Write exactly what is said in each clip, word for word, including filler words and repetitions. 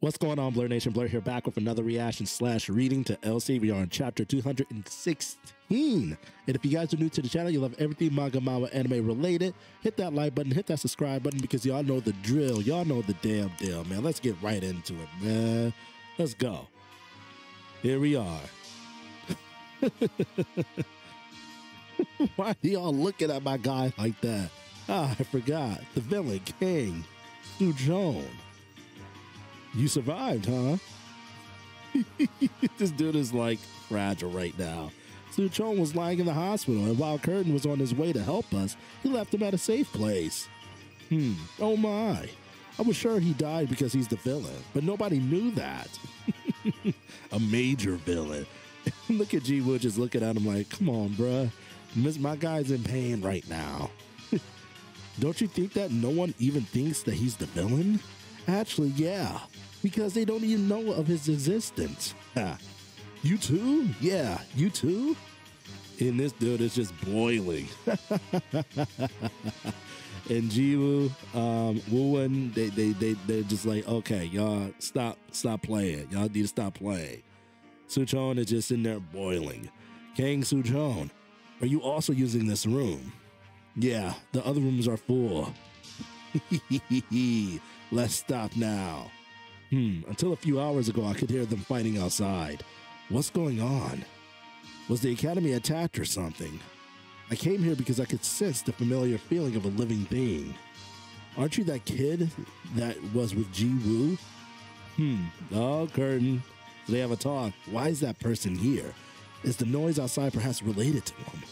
What's going on, Blur Nation? Blur here, back with another reaction slash reading to L C. We are on chapter two hundred sixteen. And if you guys are new to the channel, you love everything manga, manga, anime related, hit that like button, hit that subscribe button, because y'all know the drill. Y'all know the damn deal, man. Let's get right into it, man. Let's go. Here we are. Why are y'all looking at my guy like that? Ah, I forgot. The villain, Kang Suchon. You survived, huh? This dude is like fragile right now. Sujoon was lying in the hospital, and while Curtin was on his way to help us, he left him at a safe place. Hmm. Oh my. I was sure he died because he's the villain, but nobody knew that. A major villain. Look at G-Woo just looking at him like, come on, bruh. Miss, my guy's in pain right now. Don't you think that no one even thinks that he's the villain? Actually, yeah. Because they don't even know of his existence. Ha. You too? Yeah, you too? And this dude is just boiling. And Jiwoo, um, Wuwen, they, they, they, they're just like, okay, y'all, stop, stop playing. Y'all need to stop playing. Sujoon is just in there boiling. Kang Suchon, are you also using this room? Yeah, the other rooms are full. Let's stop now. Hmm, until a few hours ago, I could hear them fighting outside. What's going on? Was the academy attacked or something? I came here because I could sense the familiar feeling of a living being. Aren't you that kid that was with G-Woo? Hmm, oh, Curtin. So they have a talk. Why is that person here? Is the noise outside perhaps related to him?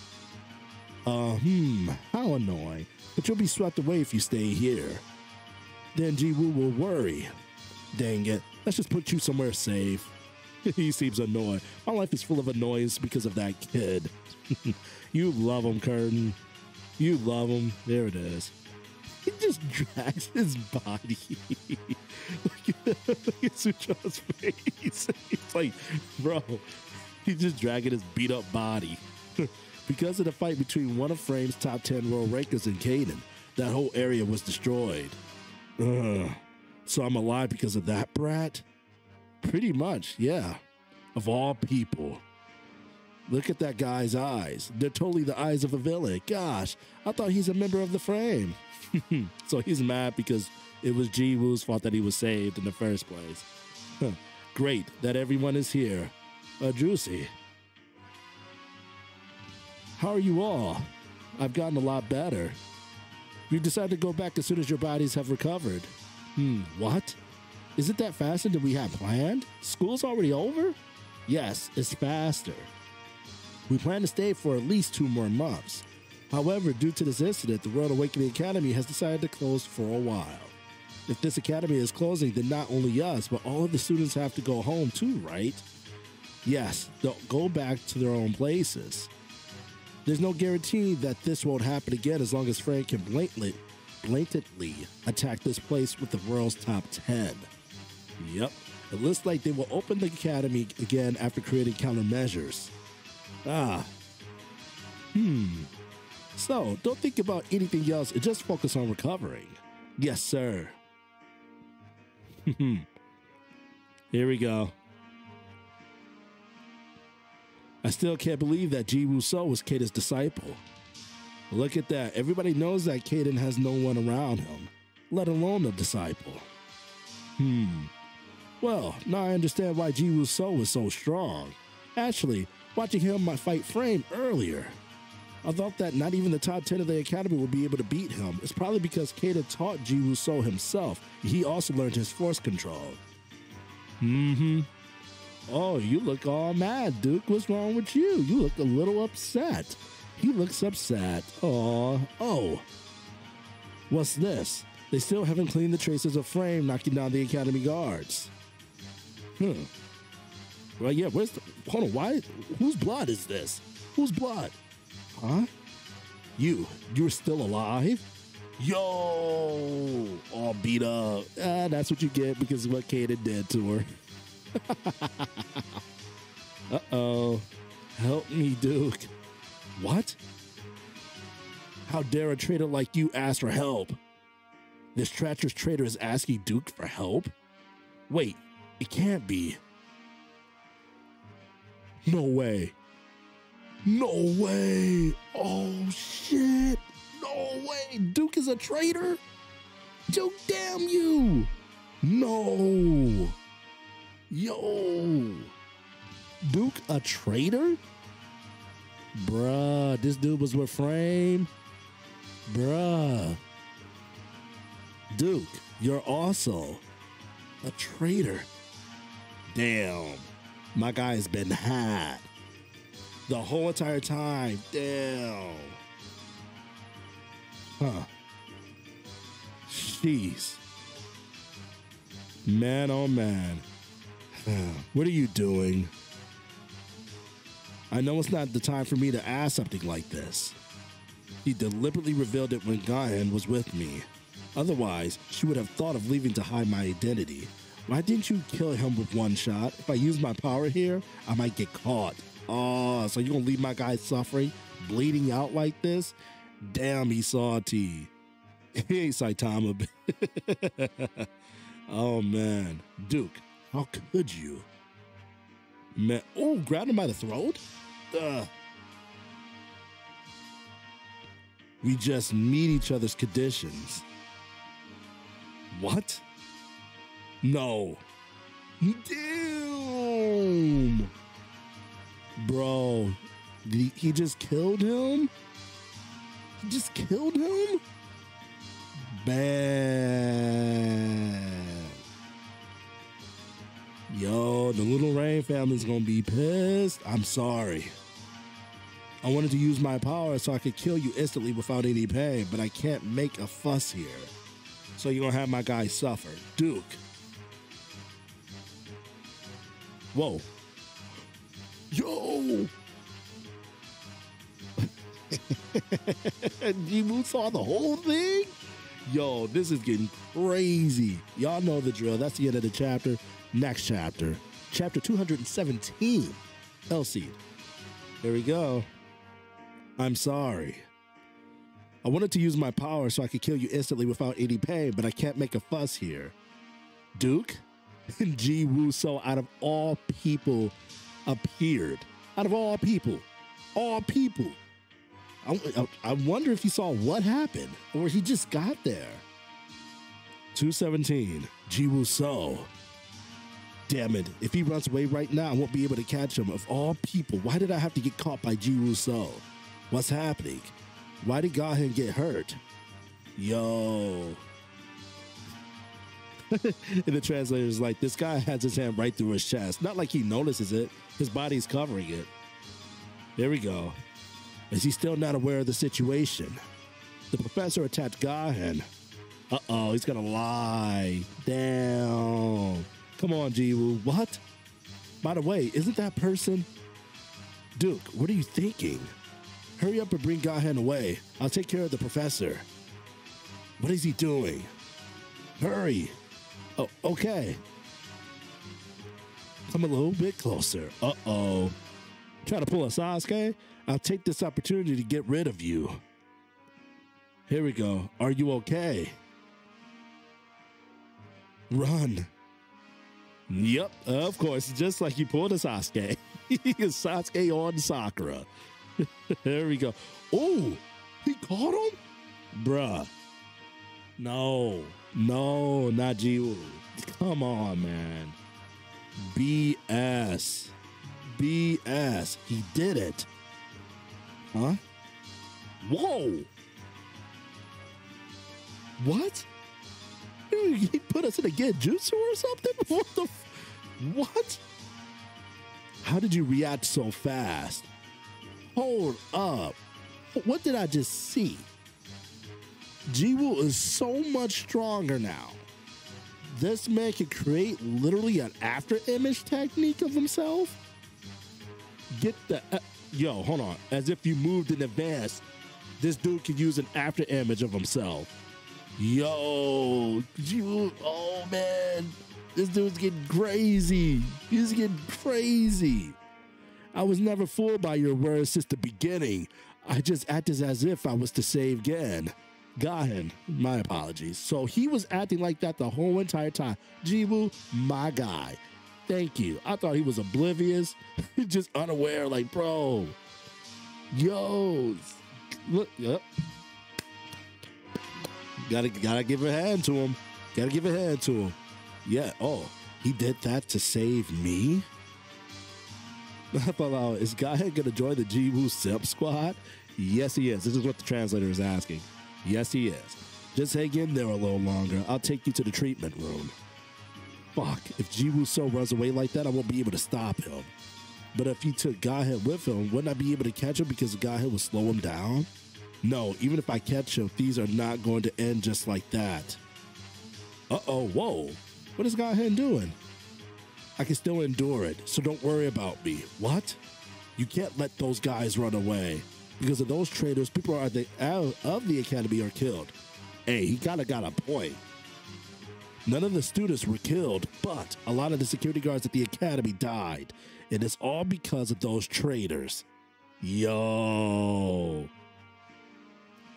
Uh, hmm, how annoying. But you'll be swept away if you stay here. Then G-Woo will worry. Dang it, let's just put you somewhere safe. He seems annoyed. My life is full of annoyance because of that kid. You love him, Curtin. You love him. There it is. He just drags his body. Look at, look at Suchon's face. It's like, bro, he's just dragging his beat-up body. Because of the fight between one of Frame's top ten world rankers and Kayden, that whole area was destroyed. Ugh. So I'm alive because of that brat? Pretty much, yeah. Of all people. Look at that guy's eyes. They're totally the eyes of a villain. Gosh, I thought he's a member of the Frame. So he's mad because it was G-Woo's fault that he was saved in the first place. Huh. Great that everyone is here. Uh, juicy. How are you all? I've gotten a lot better. We've decided to go back as soon as your bodies have recovered. Hmm, what? Is it that faster than we had planned? School's already over? Yes, it's faster. We plan to stay for at least two more months. However, due to this incident, the World Awakening Academy has decided to close for a while. If this academy is closing, then not only us, but all of the students have to go home too, right? Yes, they'll go back to their own places. There's no guarantee that this won't happen again as long as Frank can blatantly, blatantly attack this place with the world's top ten. Yep, it looks like they will open the academy again after creating countermeasures. Ah. Hmm. So, don't think about anything else and just focus on recovering. Yes, sir. Here we go. I still can't believe that Jiwoo Seo was Kayden's disciple. Look at that. Everybody knows that Kayden has no one around him, let alone a disciple. Hmm. Well, now I understand why Jiwoo Seo was so strong. Actually, watching him fight Frame earlier, I thought that not even the top ten of the academy would be able to beat him. It's probably because Kayden taught Jiwoo Seo himself. He also learned his force control. Mm-hmm. Oh, you look all mad, Duke. What's wrong with you? You look a little upset. He looks upset. Aw. Oh. What's this? They still haven't cleaned the traces of Frame knocking down the academy guards. Hmm. Well, yeah, where's the... Hold on, why? Whose blood is this? Whose blood? Huh? You. You're still alive? Yo! All beat up. Ah, that's what you get because of what Kayden did to her. Uh-oh. Help me, Duke. What? How dare a traitor like you ask for help? This treacherous traitor is asking Duke for help? Wait, it can't be. No way. No way. Oh, shit. No way. Duke is a traitor? Duke, damn you. No. Yo. Duke a traitor? Bruh, this dude was with Frame. Bruh. Duke, you're also a traitor. Damn. My guy's been had the whole entire time. Damn. Huh. Jeez. Man, oh man. What are you doing? I know it's not the time for me to ask something like this. He deliberately revealed it when Guyhead was with me. Otherwise, she would have thought of leaving to hide my identity. Why didn't you kill him with one shot? If I use my power here, I might get caught. Oh, so you're gonna leave my guy suffering, bleeding out like this? Damn, he salty. He ain't Saitama. Oh, man. Duke, how could you? Man, oh, grabbed him by the throat? Ugh. We just meet each other's conditions. What? No. Damn. Bro, he, he just killed him? He just killed him? Bad. Yo, the little Rain family's gonna be pissed. I'm sorry. I wanted to use my power so I could kill you instantly without any pain, but I can't make a fuss here. So you're gonna have my guy suffer. Duke. Whoa. Yo! Jiwoo saw the whole thing? Yo, this is getting crazy. Y'all know the drill. That's the end of the chapter. Next chapter. Chapter two hundred seventeen. Eleceed. Here we go. I'm sorry. I wanted to use my power so I could kill you instantly without any pain, but I can't make a fuss here. Duke? And Jiwoo Seo, out of all people, appeared. Out of all people. All people. I, I, I wonder if he saw what happened or he just got there. two seventeen, Jiwoo Seo. Damn it. If he runs away right now, I won't be able to catch him. Of all people, why did I have to get caught by Jiwoo Seo? What's happening? Why did Guyhead get hurt? Yo. And the translator's like, this guy has his hand right through his chest. Not like he notices it. His body's covering it. There we go. Is he still not aware of the situation? The professor attacked Guyhead. Uh-oh, he's gonna lie. Damn. Come on, Jiwoo. What? By the way, isn't that person? Duke, what are you thinking? Hurry up and bring Guyhead away. I'll take care of the professor. What is he doing? Hurry. Oh, okay. Come a little bit closer. Uh-oh. Try to pull a Sasuke? I'll take this opportunity to get rid of you. Here we go. Are you okay? Run. Yep, of course. Just like you pulled a Sasuke. Sasuke on Sakura. There we go. Oh, he caught him? Bruh. No. No, not Jiwoo. Come on, man. B S. B S. He did it. Huh? Whoa. What? He put us in a Genjutsu or something? What the f What? How did you react so fast? Hold up. What did I just see? Jiwoo is so much stronger now. This man can create literally an after-image technique of himself. Get the... Uh, yo, hold on. As if you moved in advance, this dude can use an after-image of himself. Yo, Jiwoo, oh, man. This dude's getting crazy. He's getting crazy. I was never fooled by your words since the beginning. I just acted as if I was to save Gen. Guyhead, my apologies. So he was acting like that the whole entire time. Jiwoo, my guy. Thank you. I thought he was oblivious, just unaware, like, bro. Yo. Look, yep. Gotta, gotta give a hand to him. Gotta give a hand to him. Yeah, oh, he did that to save me? I thought, oh, is Guyhead gonna join the Jiwoo Sep squad? Yes, he is. This is what the translator is asking. Yes, he is. Just hang in there a little longer. I'll take you to the treatment room. Fuck, if Jiwoo Seo runs away like that, I won't be able to stop him. But if he took Guyhead with him, wouldn't I be able to catch him because Guyhead would slow him down? No, even if I catch him, these are not going to end just like that. Uh-oh, whoa. What is Guyhead doing? I can still endure it, so don't worry about me. What? You can't let those guys run away. Because of those traitors, people are the, out of the academy are killed. Hey, he kind of got a point. None of the students were killed, but a lot of the security guards at the academy died. And it's all because of those traitors. Yo.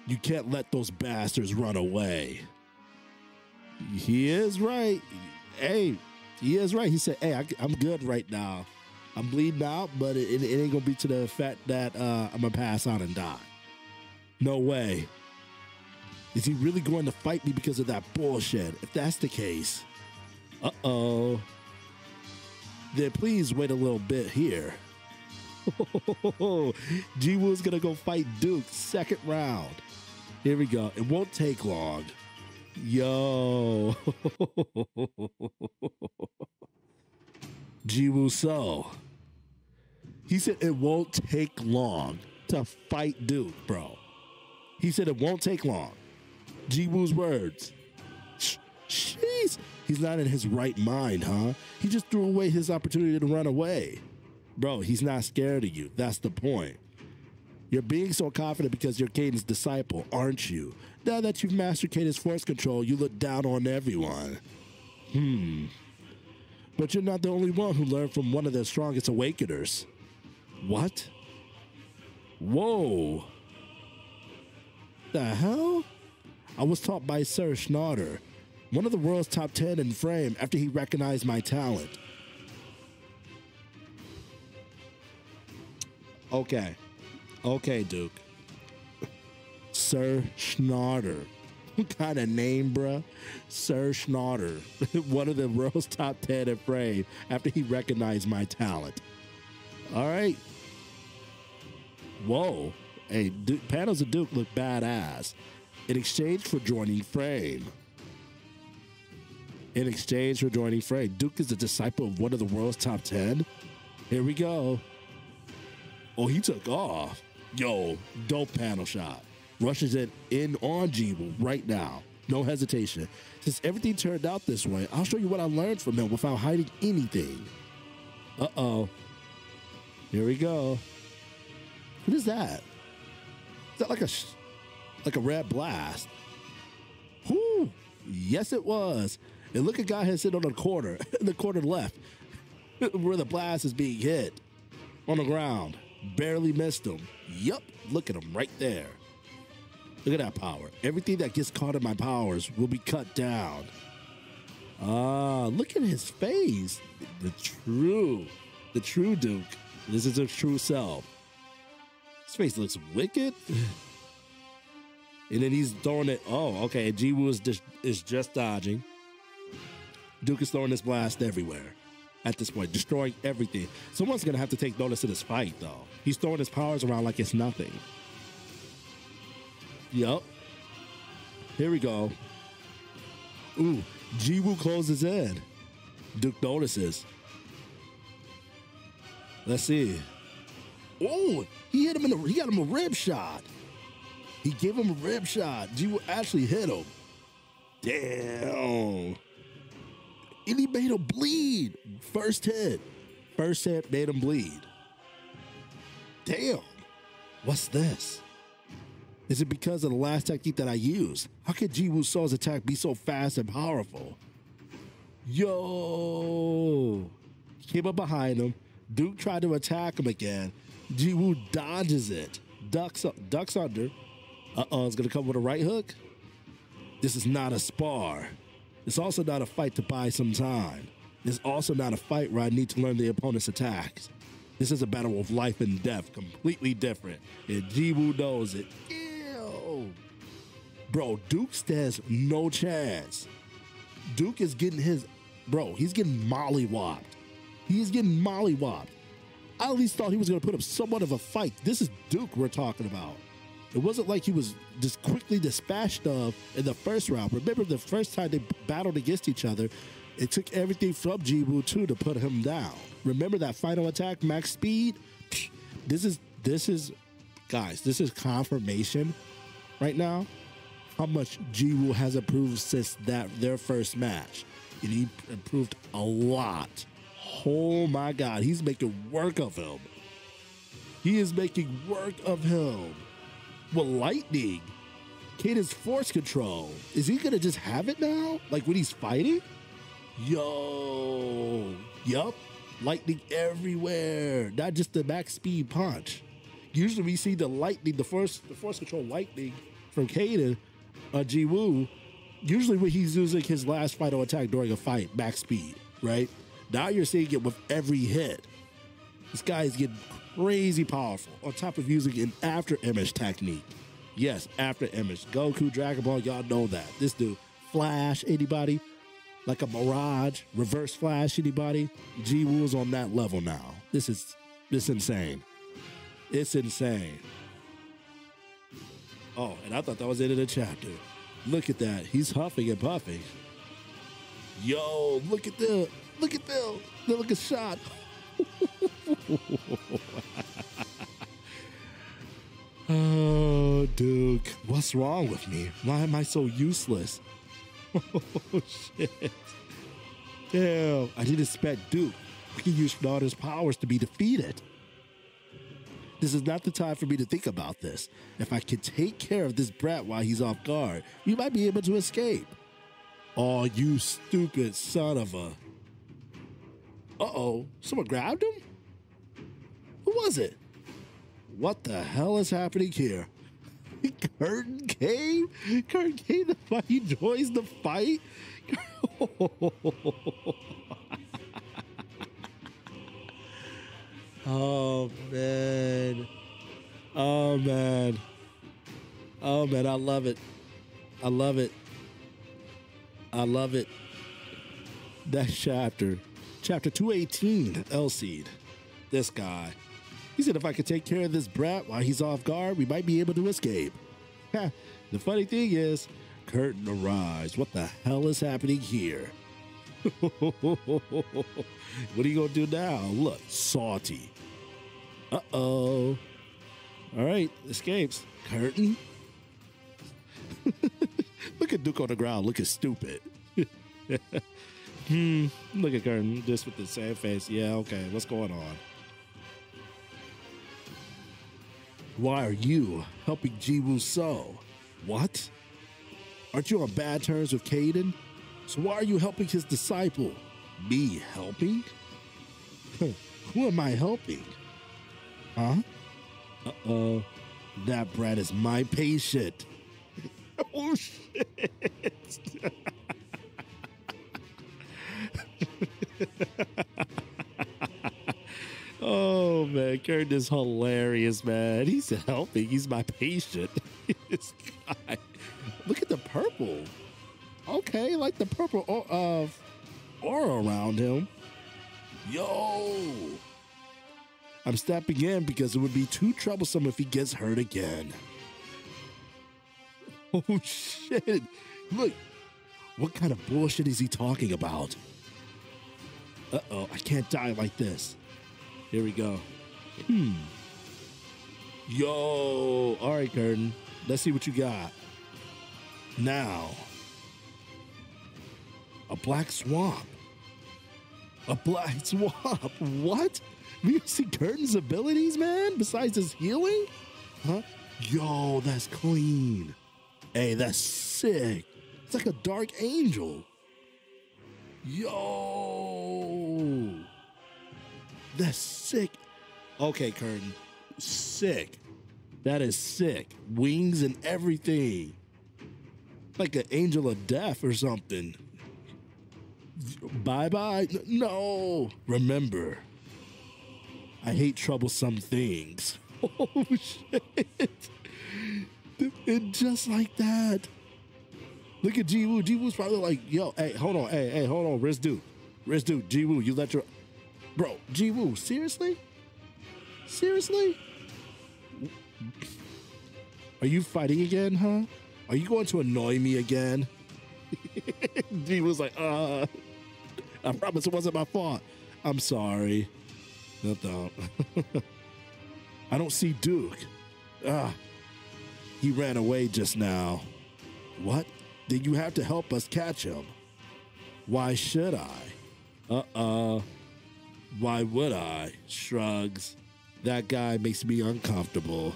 You can't let those bastards run away. He is right. Hey, he is right. He said, hey, I, I'm good right now. I'm bleeding out, but it, it, it ain't gonna be to the effect that uh, I'm gonna pass out and die. No way. Is he really going to fight me because of that bullshit? If that's the case, uh-oh. Then please wait a little bit here. Jiwoo's gonna go fight Duke, second round. Here we go. It won't take long. Yo. Jiwoo Seo. He said it won't take long to fight Duke, bro. He said it won't take long. Jiwoo's words. Jeez. He's not in his right mind, huh? He just threw away his opportunity to run away. Bro, he's not scared of you. That's the point. You're being so confident because you're Kayden's disciple, aren't you? Now that you've mastered Kayden's force control, you look down on everyone. Hmm. But you're not the only one who learned from one of their strongest awakeners. What? Whoa. The hell? I was taught by Sir Schneider, one of the world's top ten in Frame, after he recognized my talent. Okay. Okay, Duke. Sir Schneider. What kind of name, bruh? Sir Schneider, one of the world's top ten at Frame, after he recognized my talent. All right. Whoa. Hey, Duke, panels of Duke look badass. In exchange for joining Frame. In exchange for joining Frame. Duke is a disciple of one of the world's top ten. Here we go. Oh, he took off. Yo, dope panel shot. Rushes it in on Jiwoo right now. No hesitation. Since everything turned out this way, I'll show you what I learned from him without hiding anything. Uh-oh. Here we go. What is that? Is that like a, like a red blast? Whoo! Yes, it was. And look at Guyhead sitting on the corner, in the corner left, where the blast is being hit. On the ground. Barely missed him. Yup. Look at him right there. Look at that power. Everything that gets caught in my powers will be cut down. Ah, look at his face. The true, the true Duke. This is his true self. His face looks wicked. And then he's throwing it. Oh, okay. Jiwoo is just, is just dodging. Duke is throwing this blast everywhere at this point, destroying everything. Someone's going to have to take notice of this fight, though. He's throwing his powers around like it's nothing. Yup. Here we go. Ooh, Jiwoo closes in. Duke notices. Let's see. Ooh, he hit him in the, he got him a rib shot. He gave him a rib shot. Jiwoo actually hit him. Damn. And he made him bleed. First hit. First hit made him bleed. Damn. What's this? Is it because of the last technique that I used? How could Jiwoo Seo's attack be so fast and powerful? Yo! Came up behind him. Duke tried to attack him again. Jiwoo dodges it. Ducks, ducks under. Uh-oh, it's going to come with a right hook. This is not a spar. It's also not a fight to buy some time. It's also not a fight where I need to learn the opponent's attacks. This is a battle of life and death, completely different. And Jiwoo knows it. Ew. Bro, Duke stands no chance. Duke is getting his, bro, he's getting mollywopped. He's getting mollywopped. I at least thought he was going to put up somewhat of a fight. This is Duke we're talking about. It wasn't like he was just quickly dispatched of in the first round. Remember the first time they battled against each other, it took everything from Jiwoo too to put him down. Remember that final attack, max speed? This is, this is, guys, this is confirmation right now how much Jiwoo has improved since that their first match. And he improved a lot. Oh my God, he's making work of him. He is making work of him. With lightning, Kayden's force control. Is he gonna just have it now? Like when he's fighting? Yo, yup, lightning everywhere. Not just the max speed punch. Usually we see the lightning, the force, the force control lightning from Kayden, uh, Jiwoo. Usually when he's using his last final attack during a fight, max speed, right? Now you're seeing it with every hit. This guy is getting crazy powerful on top of using an after image technique. Yes, after image. Goku, Dragon Ball, y'all know that. This dude, Flash, anybody? Like a Mirage, Reverse Flash, anybody? Jiwoo's on that level now. This is, this insane. It's insane. Oh, and I thought that was the end of the chapter. Look at that. He's huffing and puffing. Yo, look at them. Look at them. They look a shot. Oh, Duke, what's wrong with me? Why am I so useless? Oh, shit. Damn, I didn't expect Duke. He used all his powers to be defeated. This is not the time for me to think about this. If I can take care of this brat while he's off guard, we might be able to escape. Oh, you stupid son of a... Uh-oh, someone grabbed him? Who was it? What the hell is happening here? Curtin came? Curtin came to fight? He joins the fight? Oh, man. Oh, man. Oh, man, I love it. I love it. I love it. That chapter. Chapter two eighteen, Eleceed. This guy. He said, if I could take care of this brat while he's off guard, we might be able to escape. Ha, the funny thing is, Curtin arrives. What the hell is happening here? What are you going to do now? Look, salty. Uh-oh. All right, escapes. Curtin? Look at Duke on the ground looking stupid. Hmm, look at Curtin just with the sad face. Yeah, okay, what's going on? Why are you helping Jiwoo Seo? What? Aren't you on bad terms with Kayden? So why are you helping his disciple? Me helping? Who am I helping? Huh? Uh-oh. That brat is my patient. Oh, shit. Oh, man, Curtin is hilarious, man. He's helping. He's my patient. This guy. Look at the purple. Okay, like the purple uh, aura around him. Yo. I'm stepping in because it would be too troublesome if he gets hurt again. Oh, shit. Look. What kind of bullshit is he talking about? Uh-oh, I can't die like this. Here we go. Hmm. Yo. All right, Curtin. Let's see what you got. Now. A black swamp. A black swamp. What? We see Curtin's abilities, man? Besides his healing? Huh? Yo, that's clean. Hey, that's sick. It's like a dark angel. Yo. That's sick. Okay, Curtin. Sick. That is sick. Wings and everything. like an angel of death or something. Bye-bye. No. Remember, I hate troublesome things. Oh, shit. And just like that. Look at Jiwoo. Jiwoo's probably like, yo, hey, hold on. Hey, hey, hold on. Rizdu. Rizdu, Jiwoo, you let your... Bro, Jiwoo, seriously? Seriously? Are you fighting again, huh? Are you going to annoy me again? Jiwoo's like, uh... I promise it wasn't my fault. I'm sorry. No, don't. I don't see Duke. Ah, he ran away just now. What? Then you have to help us catch him. Why should I? Uh-uh. Why would I? Shrugs. That guy makes me uncomfortable.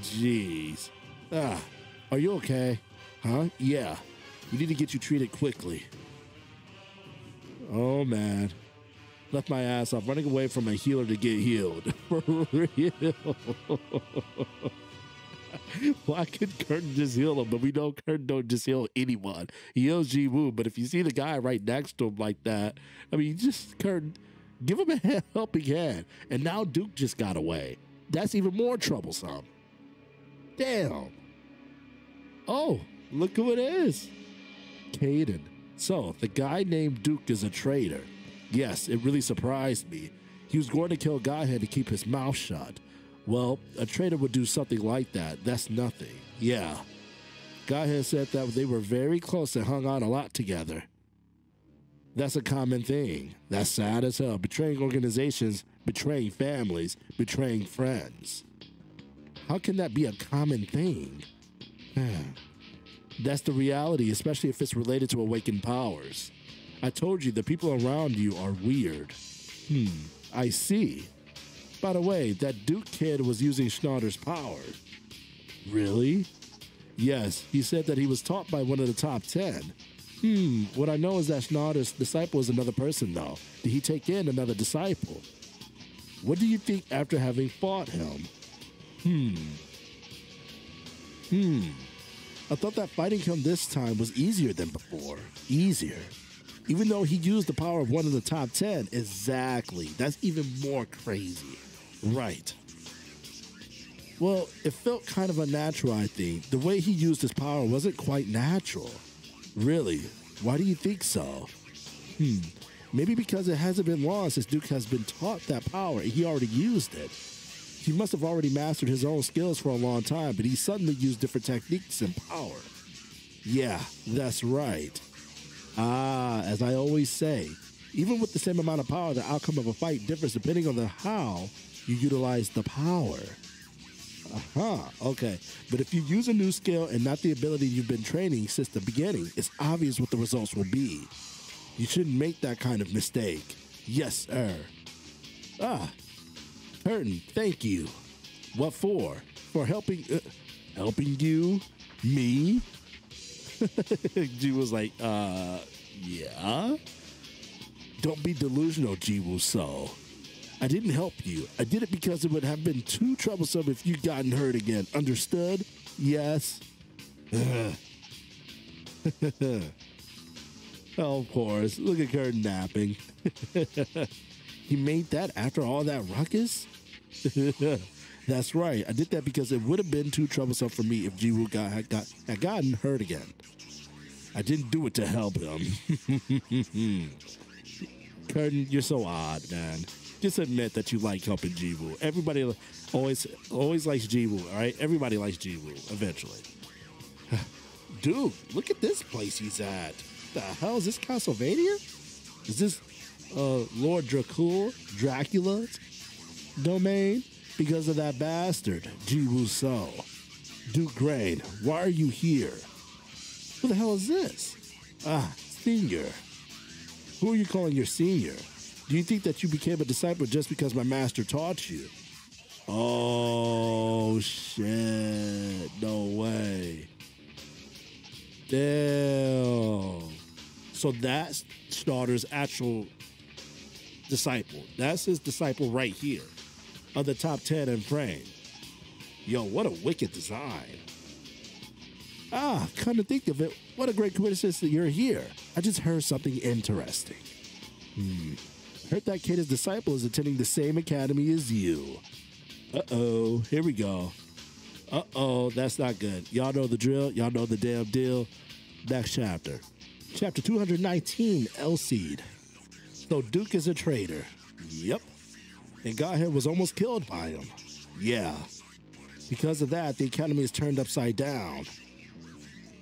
Jeez. Ah, are you okay? Huh? Yeah. We need to get you treated quickly. Oh, man. Left my ass off running away from a healer to get healed. For real. Why could Curtin just heal him? But we know Curtin don't just heal anyone. He heals Jiwoo, but if you see the guy right next to him like that, I mean, just Curtin, give him a helping hand. And now Duke just got away. That's even more troublesome. Damn. Oh, look who it is. Kayden. So, the guy named Duke is a traitor. Yes, it really surprised me. He was going to kill Guyhead to keep his mouth shut. Well, a traitor would do something like that. That's nothing. Yeah. Guyhead said that they were very close and hung out a lot together. That's a common thing. That's sad as hell. Betraying organizations, betraying families, betraying friends. How can that be a common thing? That's the reality, especially if it's related to awakened powers. I told you, the people around you are weird. Hmm, I see. By the way, that Duke kid was using Schneider's power. Really? Yes, he said that he was taught by one of the top ten. Hmm, what I know is that Schneider's disciple is another person, though. Did he take in another disciple? What do you think after having fought him? Hmm. Hmm. I thought that fighting him this time was easier than before. Easier. Even though he used the power of one of the top ten. Exactly. That's even more crazy. Right. Well, it felt kind of unnatural, I think. The way he used his power wasn't quite natural. Really? Why do you think so? Hmm. Maybe because it hasn't been long since Duke has been taught that power. He already used it. He must have already mastered his own skills for a long time, but he suddenly used different techniques and power. Yeah, that's right. Ah, as I always say, even with the same amount of power, the outcome of a fight differs depending on the how you utilize the power. Aha, uh-huh, okay. But if you use a new skill and not the ability you've been training since the beginning, it's obvious what the results will be. You shouldn't make that kind of mistake. Yes, sir. Ah, Curtin, thank you. What for? For helping... Uh, helping you? Me? Jiwoo was like, uh, yeah? Don't be delusional, Jiwoo Seo. I didn't help you. I did it because it would have been too troublesome if you'd gotten hurt again. Understood? Yes. Oh, of course. Look at Curtin napping. He made that after all that ruckus? That's right. I did that because it would have been too troublesome for me if Jiwoo got, had, got, had gotten hurt again. I didn't do it to help him. Curtin, you're so odd, man. Just admit that you like helping Jiwoo. Everybody always always likes Jiwoo, all right? Everybody likes Jiwoo, eventually. Dude, look at this place he's at. The hell? Is this Castlevania? Is this uh, Lord Dracul, Dracula's domain? Because of that bastard, Jiwoo Seo. Duke Gray, why are you here? Who the hell is this? Ah, senior. Who are you calling your senior? Do you think that you became a disciple just because my master taught you? Oh, shit. No way. Damn. So that's Schneider's actual disciple. That's his disciple right here. Of the top ten in Frame. Yo, what a wicked design. ah, come to think of it, what a great coincidence that you're here. I just heard something interesting. Hmm. Heard that Kayden's disciple is attending the same academy as you. Uh-oh, here we go. Uh-oh, that's not good. Y'all know the drill. Y'all know the damn deal. Next chapter. Chapter two hundred nineteen, Eleceed. So Duke is a traitor. Yep. And Guyhead was almost killed by him. Yeah. Because of that, the academy is turned upside down.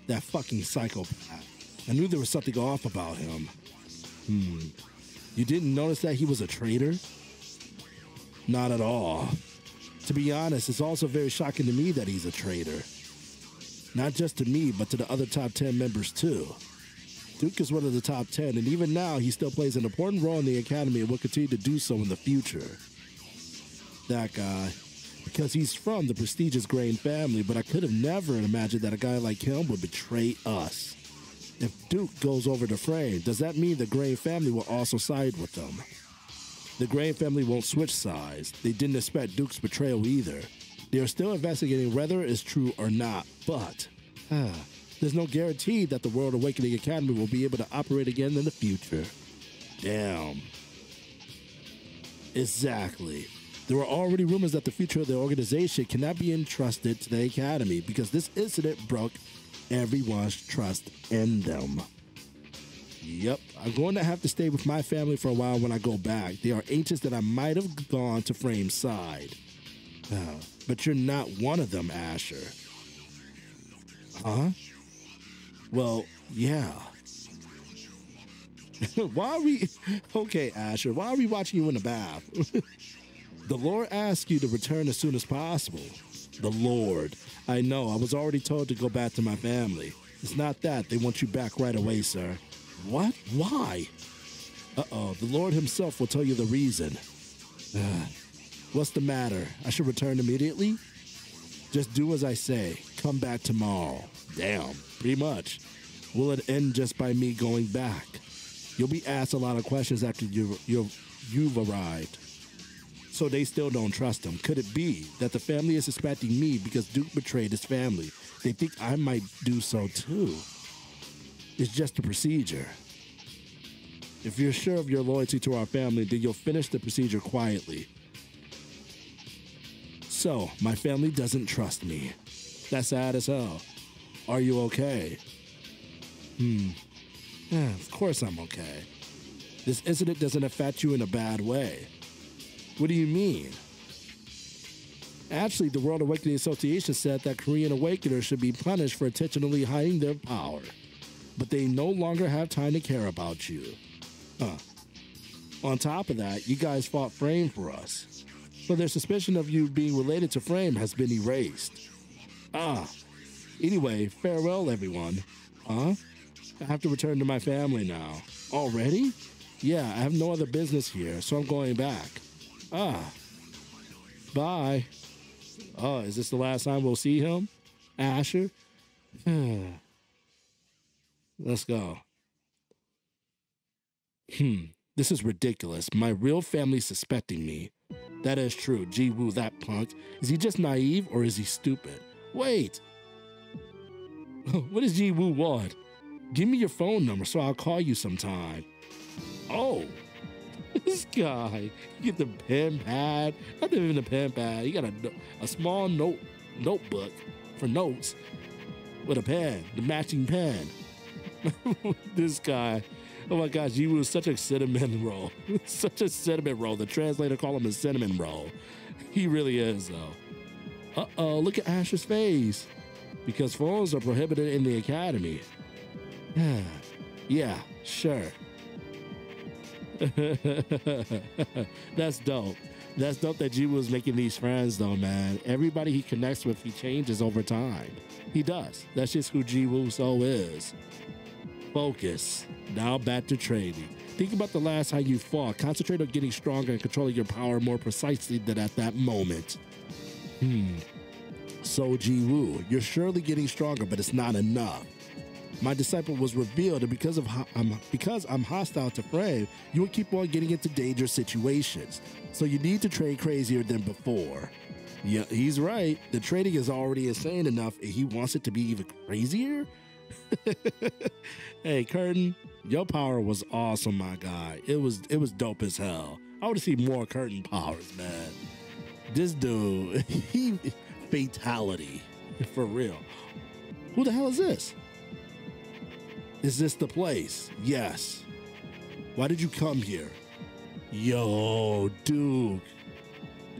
That fucking psychopath. I knew there was something off about him. Hmm. You didn't notice that he was a traitor? Not at all. To be honest, it's also very shocking to me that he's a traitor. Not just to me, but to the other top ten members too. Duke is one of the top ten, and even now he still plays an important role in the academy and will continue to do so in the future. That guy. Because he's from the prestigious Gray family, but I could have never imagined that a guy like him would betray us. If Duke goes over to Frame, does that mean the Gray family will also side with them? The Gray family won't switch sides. They didn't expect Duke's betrayal either. They are still investigating whether it's true or not, but ah, there's no guarantee that the World Awakening Academy will be able to operate again in the future. Damn. Exactly. There were already rumors that the future of the organization cannot be entrusted to the academy because this incident broke everyone's trust in them. Yep, I'm going to have to stay with my family for a while when I go back. They are anxious that I might have gone to Frame's side. Uh, but you're not one of them, Asher. Huh? Well, yeah. Why are we... Okay, Asher, why are we watching you in the bath? The Lord asked you to return as soon as possible. The Lord. I know, I was already told to go back to my family. It's not that. They want you back right away, sir. What? Why? Uh-oh, the Lord himself will tell you the reason. Uh, what's the matter? I should return immediately? Just do as I say. Come back tomorrow. Damn, pretty much. Will it end just by me going back? You'll be asked a lot of questions after you, you, you've arrived. So they still don't trust him. Could it be that the family is suspecting me because Duke betrayed his family? They think I might do so too. It's just a procedure. If you're sure of your loyalty to our family, then you'll finish the procedure quietly. So, my family doesn't trust me. That's sad as hell. Are you okay? Hmm. Yeah, of course I'm okay. This incident doesn't affect you in a bad way. What do you mean? Actually, the World Awakening Association said that Korean awakeners should be punished for intentionally hiding their power. But they no longer have time to care about you. Huh. On top of that, you guys fought Frame for us. So their suspicion of you being related to Frame has been erased. Ah. Anyway, farewell, everyone. Huh? I have to return to my family now. Already? Yeah, I have no other business here, so I'm going back. Ah. Bye. Oh, is this the last time we'll see him? Asher? Let's go. Hmm. This is ridiculous. My real family suspecting me. That is true. G-Woo, that punk. Is he just naive or is he stupid? Wait. What does G-Woo want? Give me your phone number so I'll call you sometime. Oh. This guy. You get the pen pad. Not even a pen pad. You got a, a small note notebook for notes with a pen. The matching pen. This guy, oh my gosh, Jiwoo is such a cinnamon roll. Such a cinnamon roll. The translator called him a cinnamon roll. He really is, though. Uh-oh, look at Asher's face. Because phones are prohibited in the academy. Yeah, sure. That's dope. That's dope that Jiwoo is making these friends, though, man. Everybody he connects with, he changes over time. He does. That's just who Jiwoo Seo is. Focus. Now back to training. Think about the last time you fought. Concentrate on getting stronger and controlling your power more precisely than at that moment. Hmm. So, Jiwoo, you're surely getting stronger, but it's not enough. My disciple was revealed, and because of ho I'm, because I'm hostile to Frame, you will keep on getting into dangerous situations. So you need to train crazier than before. Yeah, he's right. The trading is already insane enough. He wants it to be even crazier. Hey, Curtin, your power was awesome, my guy. It was it was dope as hell. I want to see more Curtin powers, man. This dude, he fatality for real. Who the hell is this? Is this the place? Yes. Why did you come here? Yo, Duke.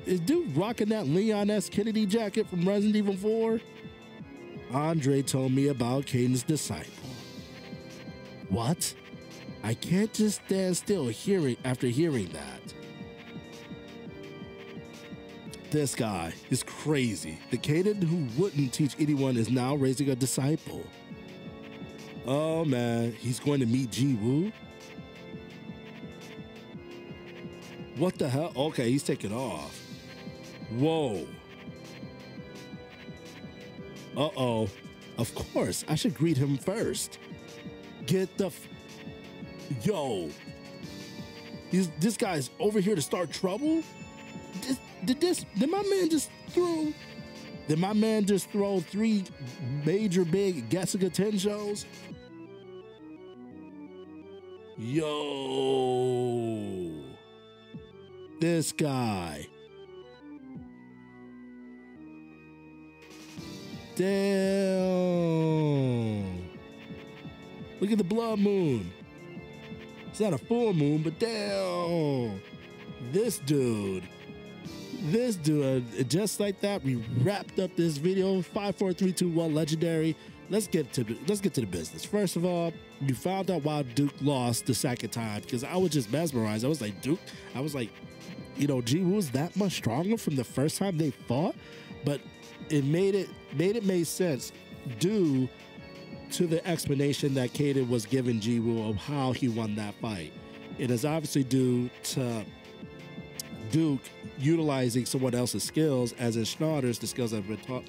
Is Duke rocking that Leon S. Kennedy jacket from Resident Evil four? Andre told me about Kayden's disciple. What? I can't just stand still hearing after hearing that. This guy is crazy. The Kayden who wouldn't teach anyone is now raising a disciple. Oh man, he's going to meet G-Woo? What the hell? Okay, he's taking off. Whoa. Uh-oh. Of course, I should greet him first. Get the... F Yo. Is this guy's over here to start trouble? Did, did this... Did my man just throw... Did my man just throw three major big Gessica ten shows? Yo. This guy. Damn. Look at the blood moon. It's not a full moon, but damn. This dude. This dude. Just like that, we wrapped up this video. five, four, three, two, one, legendary. Let's get to let's get to the business. First of all, you found out why Duke lost the second time, because I was just mesmerized. I was like, Duke, I was like, you know, G-Woo was that much stronger from the first time they fought, but it made it made it made sense due to the explanation that Kayden was giving G-Woo of how he won that fight. It is obviously due to Duke utilizing someone else's skills, as in Schneider's, the skills that have been taught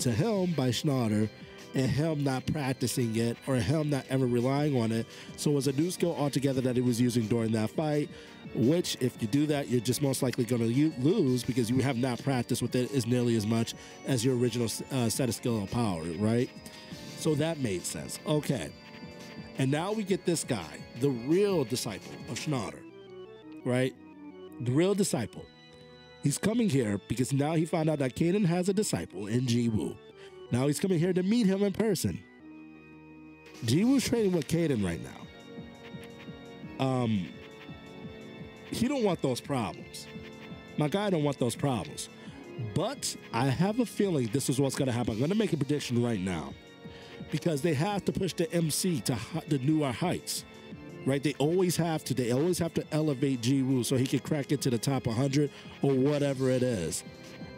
to him by Schneider, and him not practicing it or him not ever relying on it. So it was a new skill altogether that he was using during that fight, which if you do that, you're just most likely going to lose because you have not practiced with it as nearly as much as your original uh, set of skill and power, right? So that made sense. Okay. And now we get this guy, the real disciple of Schneider, right? The real disciple. He's coming here because now he found out that Kayden has a disciple in G-Woo. Now he's coming here to meet him in person. G-Woo's training with Kayden right now. Um, he don't want those problems. My guy don't want those problems. But I have a feeling this is what's going to happen. I'm going to make a prediction right now, because they have to push the M C to the newer heights, right? They always have to. They always have to elevate G-Woo so he can crack it to the top one hundred or whatever it is.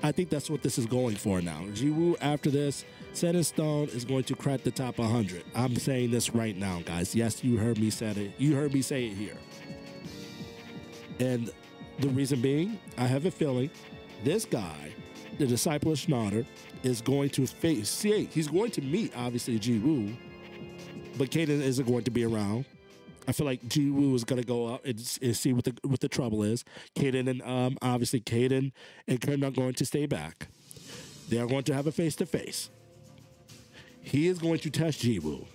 I think that's what this is going for now. Jiwoo, after this, set in stone, is going to crack the top one hundred. I'm saying this right now, guys. Yes, you heard me said it. You heard me say it here. And the reason being, I have a feeling this guy, the disciple of Schneider, is going to face, see, he's going to meet, obviously, Jiwoo, but Kayden isn't going to be around. I feel like G-Woo is gonna go out and, and see what the what the trouble is. Kayden and um obviously Kayden and Curtin are going to stay back. They are going to have a face to face. He is going to test G-Woo.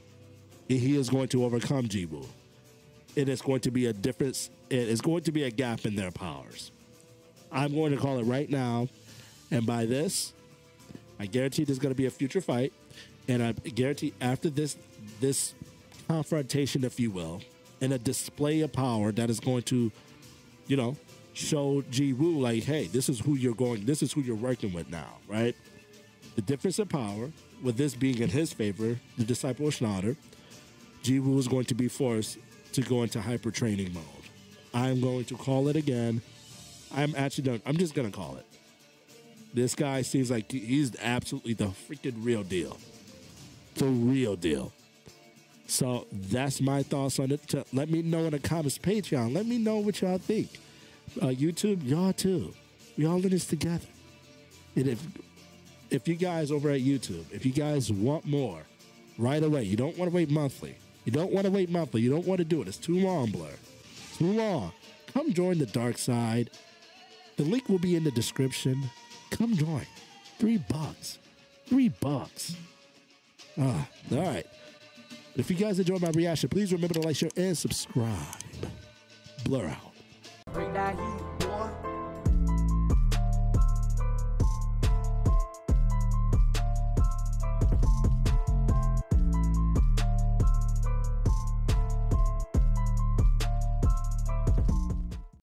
He is going to overcome G-Woo. It is going to be a difference. It is going to be a gap in their powers. I'm going to call it right now, and by this, I guarantee there's going to be a future fight, and I guarantee after this this confrontation, if you will, and a display of power that is going to, you know, show G-Woo like, hey, this is who you're going, this is who you're working with now, right? The difference in power, with this being in his favor, the disciple of Schneider, G-Woo is going to be forced to go into hyper training mode. I'm going to call it again. I'm actually done. I'm just going to call it. This guy seems like he's absolutely the freaking real deal. The real deal. So that's my thoughts on it. To let me know in the comments, Patreon. Let me know what y'all think. Uh, YouTube, y'all too. We all in this together. And if if you guys over at YouTube, if you guys want more, right away. You don't want to wait monthly. You don't want to wait monthly. You don't want to do it. It's too long, Blur. It's too long. Come join the dark side. The link will be in the description. Come join. Three bucks. Three bucks. Ah, all right. If you guys enjoyed my reaction, please remember to like, share, and subscribe. Blur out.